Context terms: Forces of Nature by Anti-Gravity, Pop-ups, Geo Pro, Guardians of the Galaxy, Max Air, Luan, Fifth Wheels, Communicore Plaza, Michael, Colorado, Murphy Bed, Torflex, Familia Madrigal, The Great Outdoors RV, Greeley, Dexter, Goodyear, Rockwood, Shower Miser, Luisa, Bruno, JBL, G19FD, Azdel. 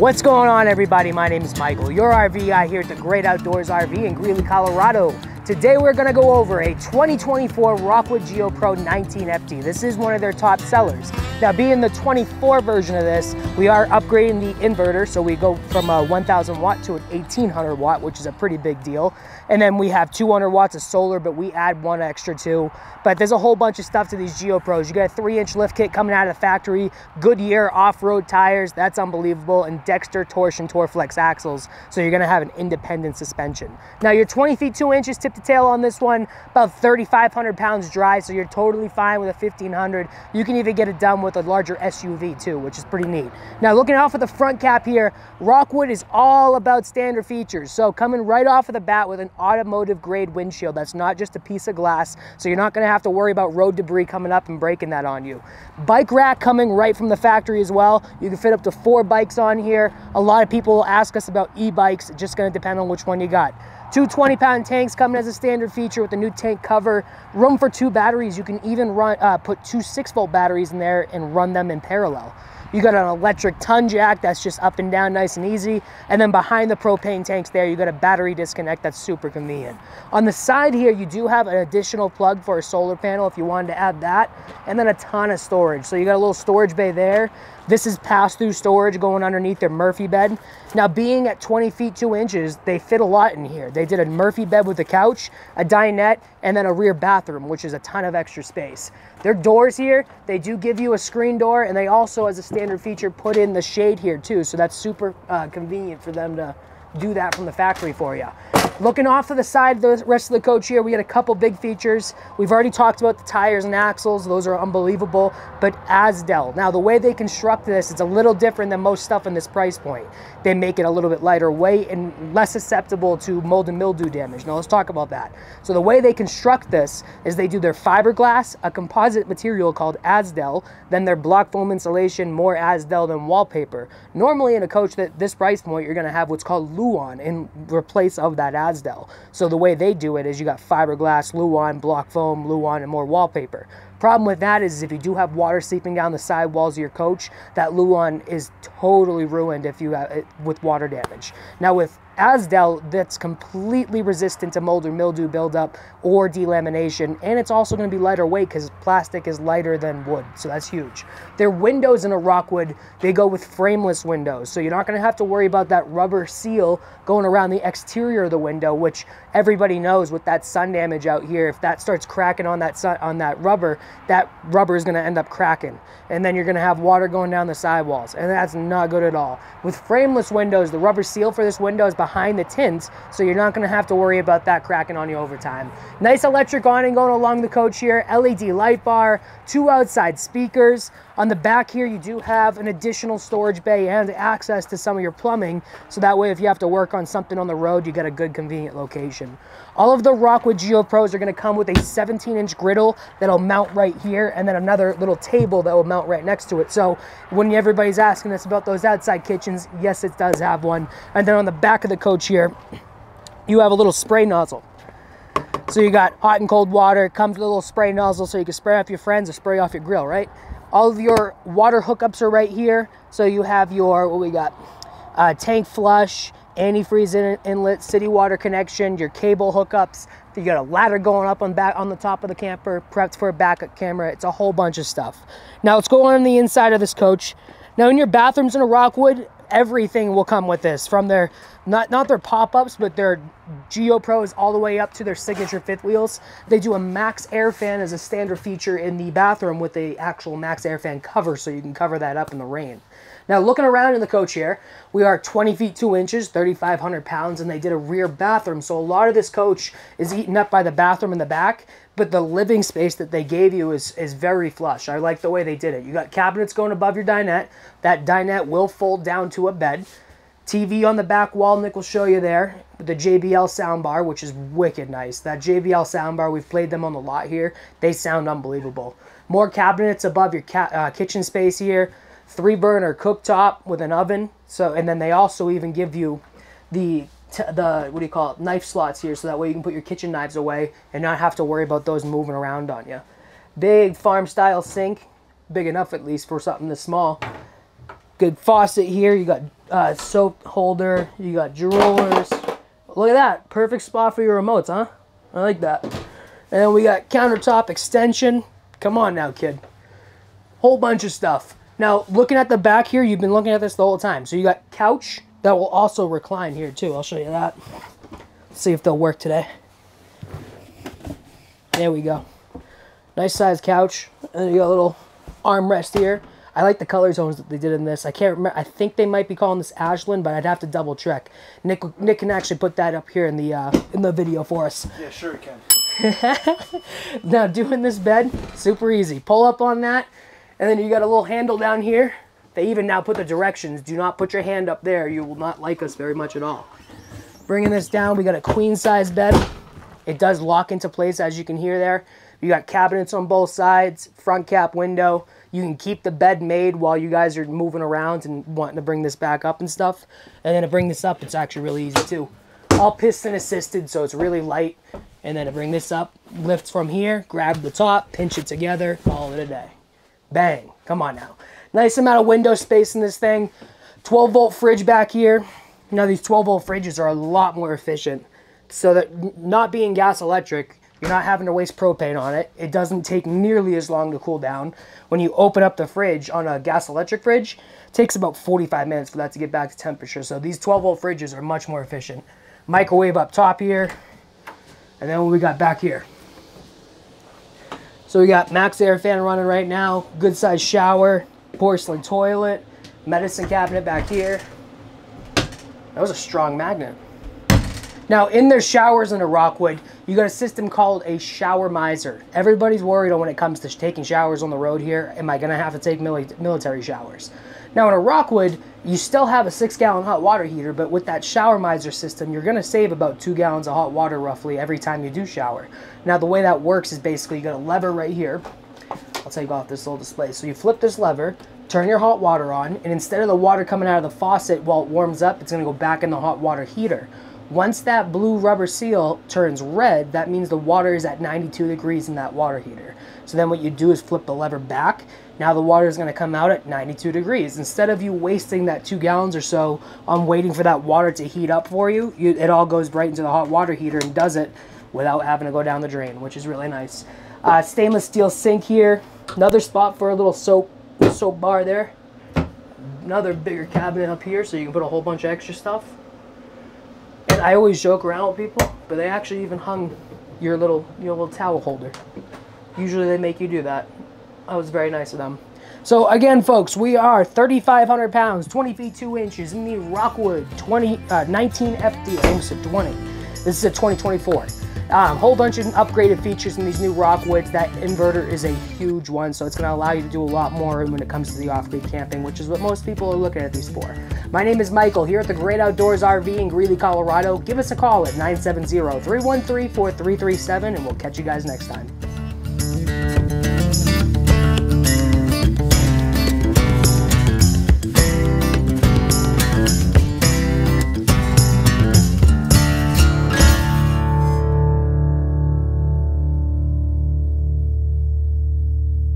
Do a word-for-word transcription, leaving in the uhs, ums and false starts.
What's going on, everybody? My name is Michael, your R V guy here at The Great Outdoors R V in Greeley, Colorado. Today we're gonna go over a twenty twenty-four Rockwood Geo Pro nineteen F D. This is one of their top sellers. Now, being the twenty-four version of this, we are upgrading the inverter, so we go from a one thousand watt to an eighteen hundred watt, which is a pretty big deal. And then we have two hundred watts of solar, but we add one extra too. But there's a whole bunch of stuff to these Geo Pros. You got a three inch lift kit coming out of the factory, Goodyear off-road tires, that's unbelievable, and Dexter torsion Torflex axles. So you're gonna have an independent suspension. Now, you're twenty feet two inches tip to tail on this one, about thirty-five hundred pounds dry, so you're totally fine with a fifteen hundred. You can even get it done with a larger S U V too, which is pretty neat. Now, looking off at the front cap here, Rockwood is all about standard features. So coming right off of the bat with an automotive grade windshield, that's not just a piece of glass, so you're not going to have to worry about road debris coming up and breaking that on you. Bike rack coming right from the factory as well. You can fit up to four bikes on here. A lot of people will ask us about e-bikes, just going to depend on which one you got. Two twenty pound tanks coming as a standard feature with a new tank cover. Room for two batteries. You can even run uh, put two six volt batteries in there and run them in parallel. You got an electric ton jack that's just up and down nice and easy. And then behind the propane tanks there, you got a battery disconnect that's super convenient. On the side here, you do have an additional plug for a solar panel if you wanted to add that. And then a ton of storage. So you got a little storage bay there. This is pass-through storage going underneath their Murphy bed. Now, being at twenty feet two inches, they fit a lot in here. They did a Murphy bed with a couch, a dinette, and then a rear bathroom, which is a ton of extra space. Their doors here, they do give you a screen door, and they also, as a standard feature, put in the shade here too, so that's super uh, convenient for them to do that from the factory for you. Looking off to the side of the rest of the coach here, we had a couple big features. We've already talked about the tires and axles. Those are unbelievable, but Azdel. Now, the way they construct this, it's a little different than most stuff in this price point. They make it a little bit lighter weight and less susceptible to mold and mildew damage. Now, let's talk about that. So the way they construct this is they do their fiberglass, a composite material called Azdel, then their block foam insulation, more Azdel than wallpaper. Normally in a coach at this price point, you're gonna have what's called Luan in replace of that Azdel. So the way they do it is you got fiberglass, Luan, block foam, Luan, and more wallpaper. Problem with that is if you do have water seeping down the side walls of your coach, that Luan is totally ruined if you have it with water damage. Now with Azdel, that's completely resistant to mold or mildew buildup or delamination, and it's also going to be lighter weight because plastic is lighter than wood, so that's huge. Their windows in a Rockwood, they go with frameless windows, so you're not going to have to worry about that rubber seal going around the exterior of the window, which everybody knows with that sun damage out here, if that starts cracking on that sun, on that rubber, that rubber is going to end up cracking, and then you're going to have water going down the sidewalls, and that's not good at all. With frameless windows, the rubber seal for this window is behind behind the tins, so you're not going to have to worry about that cracking on you over time. Nice electric awning going along the coach here, L E D light bar, two outside speakers. On the back here, you do have an additional storage bay and access to some of your plumbing, so that way if you have to work on something on the road, you got a good convenient location. All of the Rockwood Geo Pros are going to come with a seventeen inch griddle that'll mount right here, and then another little table that will mount right next to it. So when everybody's asking us about those outside kitchens, yes, it does have one. And then on the back of the coach here, you have a little spray nozzle, so you got hot and cold water. It comes with a little spray nozzle so you can spray off your friends or spray off your grill, right? All of your water hookups are right here, so you have your, what we got, uh, tank flush, antifreeze in inlet, city water connection, your cable hookups. You got a ladder going up on back on the top of the camper, prepped for a backup camera. It's a whole bunch of stuff. Now let's go on the inside of this coach. Now in your bathrooms in a Rockwood, everything will come with this, from their not not their pop-ups, but their Geo Pros all the way up to their signature fifth wheels. They do a Max Air fan as a standard feature in the bathroom with the actual Max Air fan cover, so you can cover that up in the rain. Now, looking around in the coach here, we are twenty feet two inches, thirty-five hundred pounds, and they did a rear bathroom, so a lot of this coach is eaten up by the bathroom in the back, but the living space that they gave you is, is very flush. I like the way they did it. You got cabinets going above your dinette. That dinette will fold down to a bed. T V on the back wall, Nick will show you there. The J B L soundbar, which is wicked nice. That J B L soundbar, we've played them on the lot here. They sound unbelievable. More cabinets above your ca uh, kitchen space here. Three burner cooktop with an oven. So, and then they also even give you the T the what do you call it knife slots here, so that way you can put your kitchen knives away and not have to worry about those moving around on you. Big farm style sink, big enough at least for something this small. Good faucet here. You got uh, soap holder. You got drawers. Look at that. Perfect spot for your remotes, huh? I like that. And then we got countertop extension. Come on now, kid. Whole bunch of stuff. Now, looking at the back here, you've been looking at this the whole time. So you got couch that will also recline here too. I'll show you that. Let's see if they'll work today. There we go. Nice size couch. And you got a little armrest here. I like the color zones that they did in this. I can't remember. I think they might be calling this Ashland, but I'd have to double check. Nick Nick can actually put that up here in the uh, in the video for us. Yeah, sure he can. Now, doing this bed, super easy. Pull up on that, and then you got a little handle down here. They even now put the directions. Do not put your hand up there. You will not like us very much at all. Bringing this down, we got a queen size bed. It does lock into place, as you can hear there. You got cabinets on both sides, front cap window. You can keep the bed made while you guys are moving around and wanting to bring this back up and stuff. And then to bring this up, it's actually really easy too. All piston assisted, so it's really light. And then to bring this up, lift from here, grab the top, pinch it together, call it a day. Bang, come on now. Nice amount of window space in this thing. twelve volt fridge back here. Now these twelve volt fridges are a lot more efficient. So that, not being gas electric, you're not having to waste propane on it. It doesn't take nearly as long to cool down. When you open up the fridge on a gas electric fridge, it takes about forty-five minutes for that to get back to temperature. So these twelve volt fridges are much more efficient. Microwave up top here. And then what we got back here. So we got Max Air fan running right now. Good size shower, porcelain toilet, medicine cabinet back here. That was a strong magnet. Now, in their showers in a Rockwood, you got a system called a Shower Miser. Everybody's worried when it comes to taking showers on the road here. Am I going to have to take military showers? Now, in a Rockwood, you still have a six gallon hot water heater, but with that Shower Miser system, you're going to save about two gallons of hot water roughly every time you do shower. Now, the way that works is basically you got a lever right here. I'll take off this little display. So you flip this lever, turn your hot water on, and instead of the water coming out of the faucet while it warms up, it's going to go back in the hot water heater. Once that blue rubber seal turns red, that means the water is at ninety-two degrees in that water heater. So then what you do is flip the lever back. Now the water is going to come out at ninety-two degrees. Instead of you wasting that two gallons or so on waiting for that water to heat up for you, you it all goes right into the hot water heater and does it without having to go down the drain, which is really nice. Uh, stainless steel sink here. Another spot for a little soap, soap bar there. Another bigger cabinet up here so you can put a whole bunch of extra stuff. And I always joke around with people, but they actually even hung your little, your little towel holder. Usually they make you do that. I was very nice of them. So again, folks, we are thirty-five hundred pounds, twenty feet two inches in the Rockwood nineteen F D. I almost said twenty. This is a twenty twenty-four. Um, whole bunch of upgraded features in these new Rockwoods. That inverter is a huge one, so it's going to allow you to do a lot more when it comes to the off-grid camping, which is what most people are looking at these for. My name is Michael here at the Great Outdoors R V in Greeley, Colorado. Give us a call at nine seven zero, three one three, four three three seven, and we'll catch you guys next time.